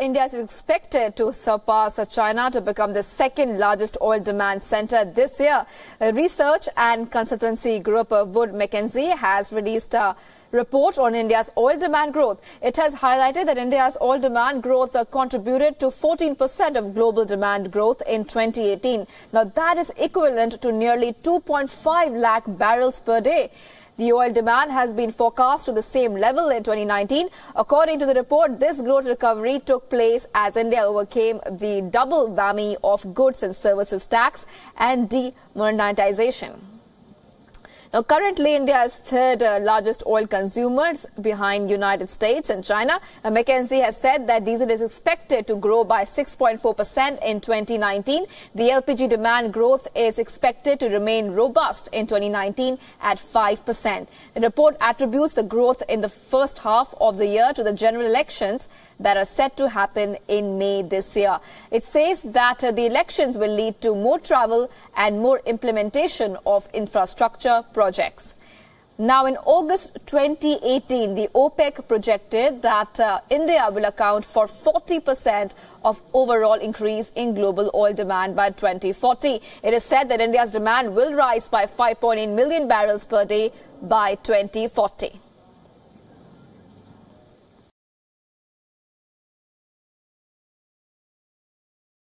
India is expected to surpass China to become the second largest oil demand center this year. Research and consultancy group Wood Mackenzie has released a report on India's oil demand growth. It has highlighted that India's oil demand growth contributed to 14% of global demand growth in 2018. Now that is equivalent to nearly 2.5 lakh barrels per day. The oil demand has been forecast to the same level in 2019. According to the report, this growth recovery took place as India overcame the double whammy of goods and services tax and demonetization. Now, currently, India is third largest oil consumers behind United States and China. McKinsey has said that diesel is expected to grow by 6.4% in 2019. The LPG demand growth is expected to remain robust in 2019 at 5%. The report attributes the growth in the first half of the year to the general elections that are set to happen in May this year. It says that the elections will lead to more travel and more implementation of infrastructure projects. Now, in August 2018, the OPEC projected that India will account for 40% of overall increase in global oil demand by 2040. It is said that India's demand will rise by 5.8 million barrels per day by 2040.